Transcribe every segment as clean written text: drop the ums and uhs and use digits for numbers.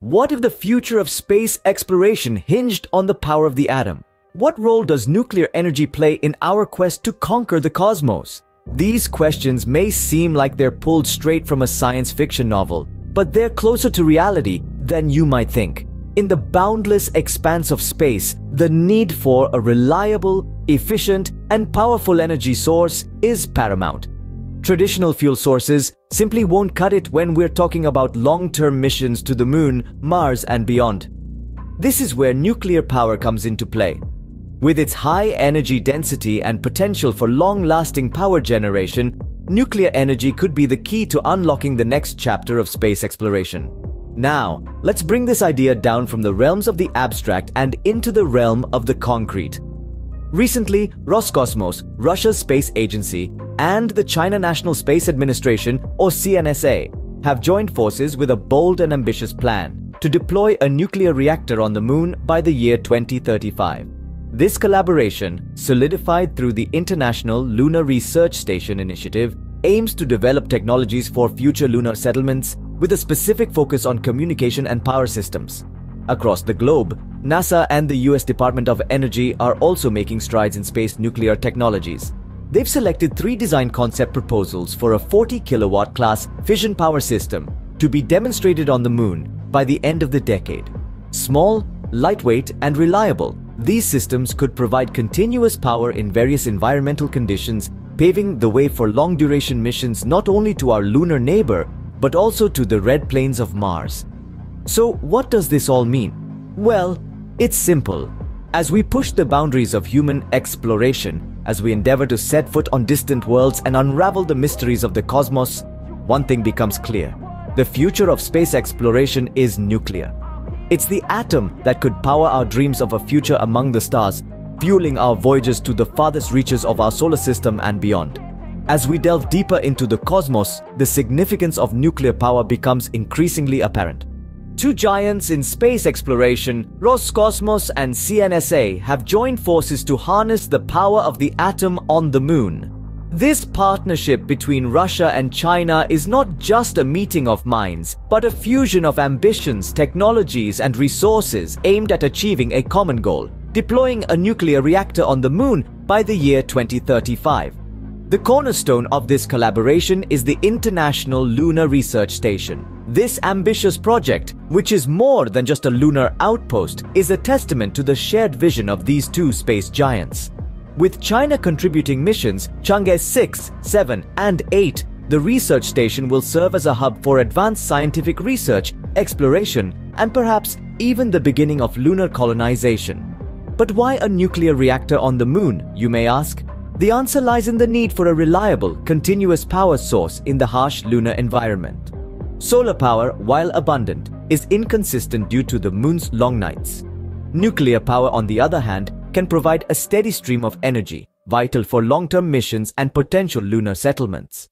What if the future of space exploration hinged on the power of the atom? What role does nuclear energy play in our quest to conquer the cosmos? These questions may seem like they're pulled straight from a science fiction novel, but they're closer to reality than you might think. In the boundless expanse of space, the need for a reliable, efficient, and powerful energy source is paramount. Traditional fuel sources simply won't cut it when we're talking about long-term missions to the Moon, Mars, and beyond. This is where nuclear power comes into play. With its high energy density and potential for long-lasting power generation, nuclear energy could be the key to unlocking the next chapter of space exploration. Now, let's bring this idea down from the realms of the abstract and into the realm of the concrete. Recently, Roscosmos, Russia's space agency, and the China National Space Administration, or CNSA, have joined forces with a bold and ambitious plan to deploy a nuclear reactor on the Moon by the year 2035. This collaboration, solidified through the International Lunar Research Station initiative, aims to develop technologies for future lunar settlements with a specific focus on communication and power systems. Across the globe, NASA and the US Department of Energy are also making strides in space nuclear technologies. They've selected 3 design concept proposals for a 40-kilowatt class fission power system to be demonstrated on the Moon by the end of the decade. Small, lightweight, and reliable, these systems could provide continuous power in various environmental conditions, paving the way for long-duration missions not only to our lunar neighbor, but also to the red plains of Mars. So, what does this all mean? Well, it's simple. As we push the boundaries of human exploration, as we endeavor to set foot on distant worlds and unravel the mysteries of the cosmos, one thing becomes clear. The future of space exploration is nuclear. It's the atom that could power our dreams of a future among the stars, fueling our voyages to the farthest reaches of our solar system and beyond. As we delve deeper into the cosmos, the significance of nuclear power becomes increasingly apparent. Two giants in space exploration, Roscosmos and CNSA, have joined forces to harness the power of the atom on the Moon. This partnership between Russia and China is not just a meeting of minds, but a fusion of ambitions, technologies, and resources aimed at achieving a common goal: deploying a nuclear reactor on the Moon by the year 2035. The cornerstone of this collaboration is the International Lunar Research Station. This ambitious project, which is more than just a lunar outpost, is a testament to the shared vision of these two space giants. With China contributing missions Chang'e 6, 7, and 8, the research station will serve as a hub for advanced scientific research, exploration, and perhaps even the beginning of lunar colonization. But why a nuclear reactor on the Moon, you may ask? The answer lies in the need for a reliable, continuous power source in the harsh lunar environment. Solar power, while abundant, is inconsistent due to the Moon's long nights. Nuclear power, on the other hand, can provide a steady stream of energy, vital for long-term missions and potential lunar settlements.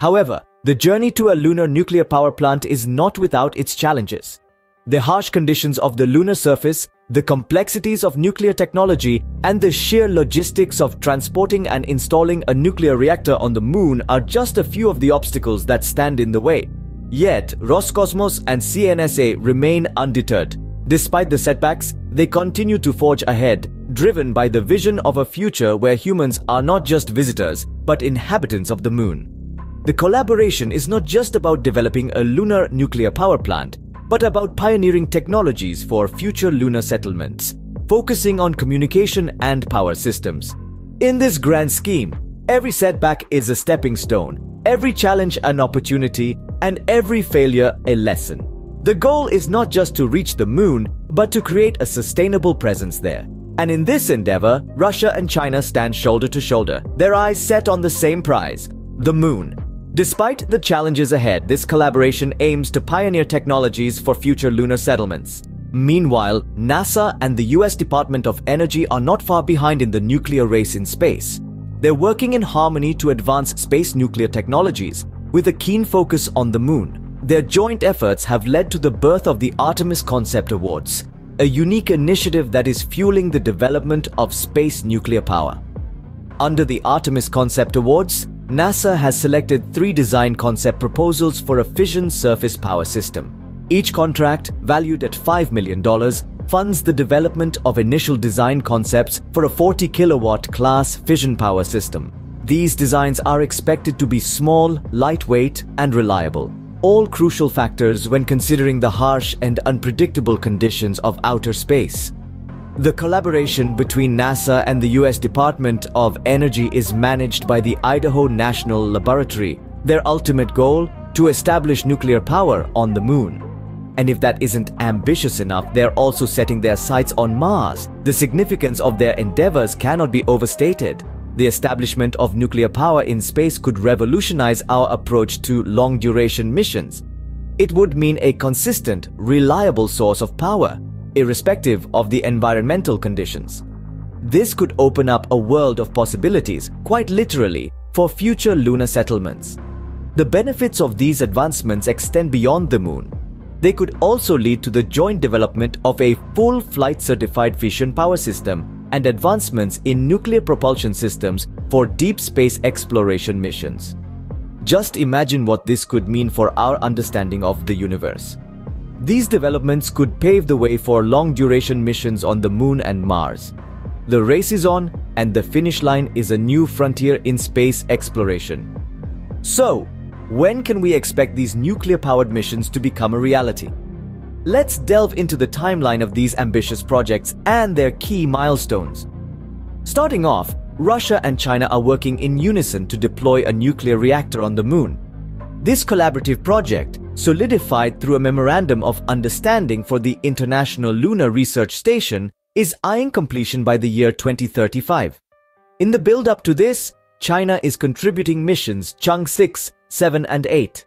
However, the journey to a lunar nuclear power plant is not without its challenges. The harsh conditions of the lunar surface, the complexities of nuclear technology, and the sheer logistics of transporting and installing a nuclear reactor on the Moon are just a few of the obstacles that stand in the way. Yet, Roscosmos and CNSA remain undeterred. Despite the setbacks, they continue to forge ahead, driven by the vision of a future where humans are not just visitors, but inhabitants of the Moon. The collaboration is not just about developing a lunar nuclear power plant, but about pioneering technologies for future lunar settlements, focusing on communication and power systems. In this grand scheme, every setback is a stepping stone, every challenge an opportunity, and every failure a lesson. The goal is not just to reach the Moon, but to create a sustainable presence there. And in this endeavor, Russia and China stand shoulder to shoulder, their eyes set on the same prize, the Moon. Despite the challenges ahead, this collaboration aims to pioneer technologies for future lunar settlements. Meanwhile, NASA and the US Department of Energy are not far behind in the nuclear race in space. They're working in harmony to advance space nuclear technologies, with a keen focus on the Moon. Their joint efforts have led to the birth of the Artemis Concept Awards, a unique initiative that is fueling the development of space nuclear power. Under the Artemis Concept Awards, NASA has selected 3 design concept proposals for a fission surface power system. Each contract, valued at $5 million, funds the development of initial design concepts for a 40-kilowatt class fission power system. These designs are expected to be small, lightweight, and reliable, all crucial factors when considering the harsh and unpredictable conditions of outer space. The collaboration between NASA and the U.S. Department of Energy is managed by the Idaho National Laboratory, their ultimate goal to establish nuclear power on the Moon. And if that isn't ambitious enough, they're also setting their sights on Mars. The significance of their endeavors cannot be overstated. The establishment of nuclear power in space could revolutionize our approach to long-duration missions. It would mean a consistent, reliable source of power, irrespective of the environmental conditions. This could open up a world of possibilities, quite literally, for future lunar settlements. The benefits of these advancements extend beyond the Moon. They could also lead to the joint development of a full flight-certified fission power system and advancements in nuclear propulsion systems for deep space exploration missions. Just imagine what this could mean for our understanding of the universe. These developments could pave the way for long-duration missions on the Moon and Mars. The race is on, and the finish line is a new frontier in space exploration. So, when can we expect these nuclear-powered missions to become a reality? Let's delve into the timeline of these ambitious projects and their key milestones. Starting off, Russia and China are working in unison to deploy a nuclear reactor on the Moon. This collaborative project, solidified through a Memorandum of Understanding for the International Lunar Research Station, is eyeing completion by the year 2035. In the build-up to this, China is contributing missions Chang'e 6, 7 and 8.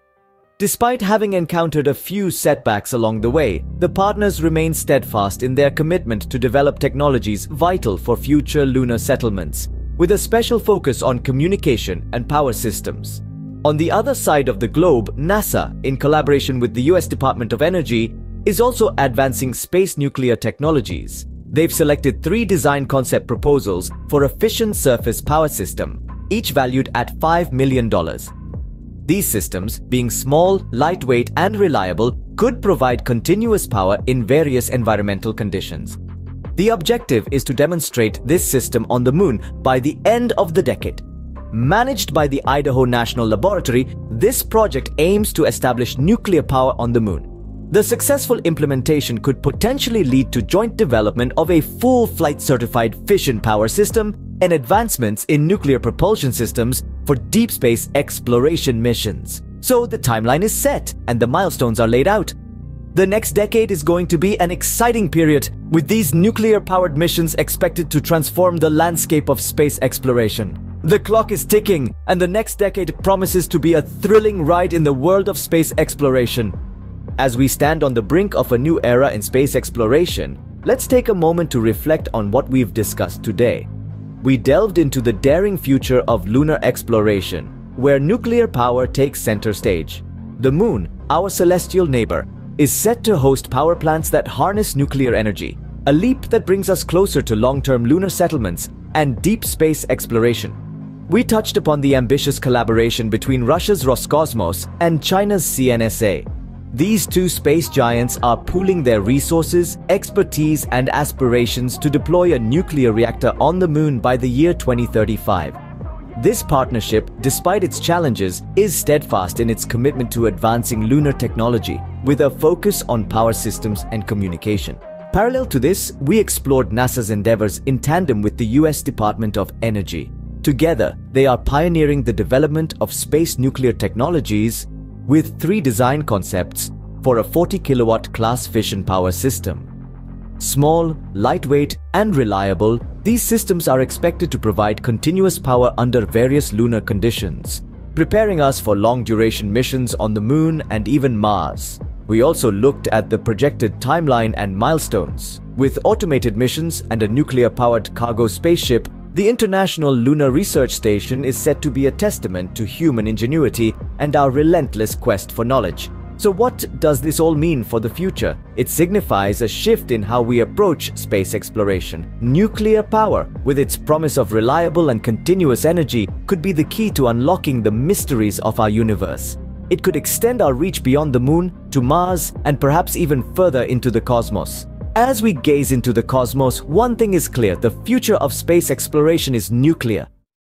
Despite having encountered a few setbacks along the way, the partners remain steadfast in their commitment to develop technologies vital for future lunar settlements, with a special focus on communication and power systems. On the other side of the globe, NASA, in collaboration with the U.S. Department of Energy, is also advancing space nuclear technologies. They've selected 3 design concept proposals for a fission surface power system, each valued at $5 million. These systems, being small, lightweight, and reliable, could provide continuous power in various environmental conditions. The objective is to demonstrate this system on the Moon by the end of the decade. Managed by the Idaho National Laboratory, this project aims to establish nuclear power on the Moon. The successful implementation could potentially lead to joint development of a full flight-certified fission power system and advancements in nuclear propulsion systems for deep space exploration missions. So the timeline is set and the milestones are laid out. The next decade is going to be an exciting period, with these nuclear-powered missions expected to transform the landscape of space exploration. The clock is ticking, and the next decade promises to be a thrilling ride in the world of space exploration. As we stand on the brink of a new era in space exploration, let's take a moment to reflect on what we've discussed today. We delved into the daring future of lunar exploration, where nuclear power takes center stage. The Moon, our celestial neighbor, is set to host power plants that harness nuclear energy, a leap that brings us closer to long-term lunar settlements and deep space exploration. We touched upon the ambitious collaboration between Russia's Roscosmos and China's CNSA. These two space giants are pooling their resources, expertise, and aspirations to deploy a nuclear reactor on the Moon by the year 2035. This partnership, despite its challenges, is steadfast in its commitment to advancing lunar technology, with a focus on power systems and communication. Parallel to this, we explored NASA's endeavors in tandem with the U.S. Department of Energy. Together, they are pioneering the development of space nuclear technologies, with 3 design concepts for a 40-kilowatt class fission power system. Small, lightweight, and reliable, these systems are expected to provide continuous power under various lunar conditions, preparing us for long-duration missions on the Moon and even Mars. We also looked at the projected timeline and milestones. With automated missions and a nuclear-powered cargo spaceship, the International Lunar Research Station is set to be a testament to human ingenuity and our relentless quest for knowledge. So what does this all mean for the future? It signifies a shift in how we approach space exploration. Nuclear power, with its promise of reliable and continuous energy, could be the key to unlocking the mysteries of our universe. It could extend our reach beyond the Moon, to Mars, and perhaps even further into the cosmos. As we gaze into the cosmos, one thing is clear: the future of space exploration is nuclear.